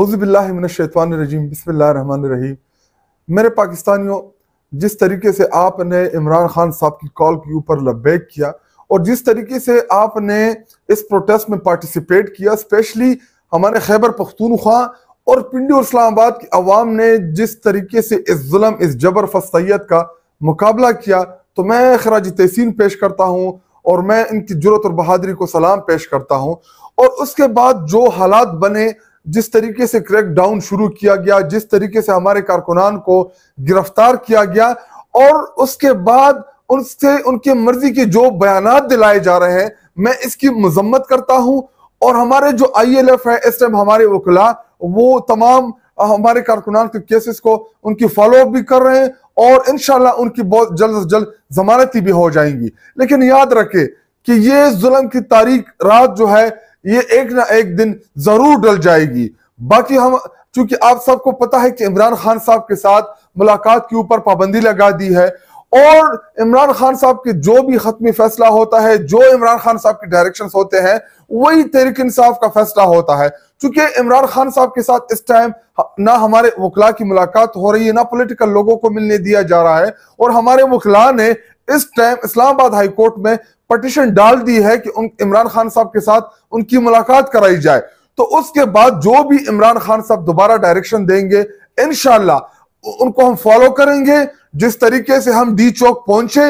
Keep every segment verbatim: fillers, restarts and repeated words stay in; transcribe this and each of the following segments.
औज़ुबिल्लाहि मिनश्शैतानिर्रजीम, बिस्मिल्लाहिर्रहमानिर्रहीम। मेरे पाकिस्तानियों, जिस तरीके से आपने इमरान खान साहब की कॉल के ऊपर लब्बैक किया और जिस तरीके से आपने इस प्रोटेस्ट में पार्टिसिपेट किया, स्पेशली हमारे खैबर पख्तूनख्वा और पिंडी और इस्लामाबाद की आवाम ने जिस तरीके से इस जुल्म, इस जबर फस्तियत का मुकाबला किया, तो मैं खराज तहसीन पेश करता हूँ और मैं इनकी जुर्रत और बहादुरी को सलाम पेश करता हूँ। और उसके बाद जो हालात बने, जिस तरीके से क्रैकडाउन शुरू किया गया, जिस तरीके से हमारे कारकुनान को गिरफ्तार किया गया और उसके बाद उनसे उनके मर्जी के जो बयानात दिलाए जा रहे हैं, मैं इसकी मजम्मत करता हूँ। और हमारे जो आई एल एफ है, इस टाइम हमारे वकला वो तमाम हमारे कारकुनान के केसेस को उनकी फॉलोअप भी कर रहे हैं और इंशाल्लाह उनकी बहुत जल्द से जल्द जमानती भी हो जाएंगी। लेकिन याद रखें कि ये जुल्म की तारीख रात जो है ये एक ना एक दिन जरूर डल जाएगी। बाकी हम, चूंकि आप सबको पता है कि इमरान खान साहब के साथ मुलाकात के ऊपर पाबंदी लगा दी है और इमरान खान साहब के जो भी खत्मी फैसला होता है, जो इमरान खान साहब के डायरेक्शंस होते हैं, वही तहरीक इंसाफ का फैसला होता है। चूंकि इमरान खान साहब के साथ इस टाइम ना हमारे वकला की मुलाकात हो रही है, ना पॉलिटिकल लोगों को मिलने दिया जा रहा है और हमारे वकला ने इस टाइम इस्लामाबाद हाई कोर्ट में पटिशन डाल दी है कि उन इमरान खान साहब के साथ उनकी मुलाकात कराई जाए। तो उसके बाद जो भी इमरान खान साहब दोबारा डायरेक्शन देंगे, इंशाल्लाह उनको हम फॉलो करेंगे। जिस तरीके से हम डी चौक पहुंचे,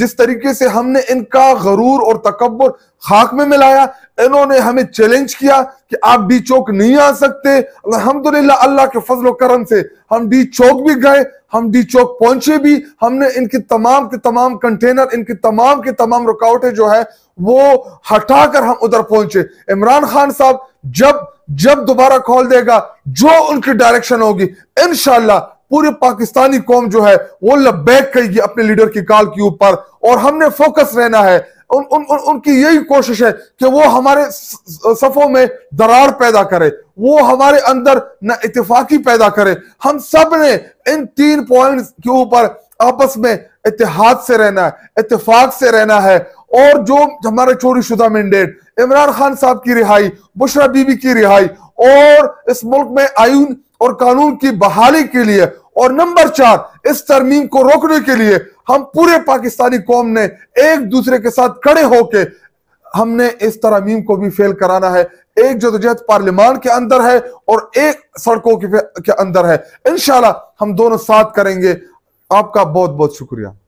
जिस तरीके से हमने इनका गरूर और तकब्बुर खाक में मिलाया, इन्होंने हमें चैलेंज किया कि आप डी चौक नहीं आ सकते। अल्हम्दुलिल्लाह, अल्लाह के फजल और करम से हम डी चौक भी गए, हम डी चौक पहुंचे भी, हमने इनकी तमाम के तमाम कंटेनर, इनकी तमाम के तमाम रुकावटें जो है वो हटाकर हम उधर पहुंचे। इमरान खान साहब जब जब दोबारा कॉल देगा, जो उनकी डायरेक्शन होगी, इंशाल्लाह पूरे पाकिस्तानी कौम जो है वो लब्बैक कहेगी अपने लीडर की कॉल के ऊपर। और हमने फोकस रहना है, उन, उन, उन, उनकी यही कोशिश है कि वो हमारे सफों में दरार पैदा करे, वो हमारे अंदर ना इत्तेफाकी पैदा करे। हम सब ने इन तीन पॉइंट्स के ऊपर आपस में इत्तेहाद से रहना है, इत्तेफाक से रहना है। और जो हमारे चोरी शुदा मैंडेट, इमरान खान साहब की रिहाई, बुशरा बीबी की रिहाई और इस मुल्क में आइन और कानून की बहाली के लिए और नंबर चार इस तरमीम को रोकने के लिए हम पूरे पाकिस्तानी कौम ने एक दूसरे के साथ खड़े होके हमने इस तरमीम को भी फेल कराना है। एक जदोजहद पार्लियामान के अंदर है और एक सड़कों के अंदर है। इंशाल्लाह हम दोनों साथ करेंगे। आपका बहुत बहुत शुक्रिया।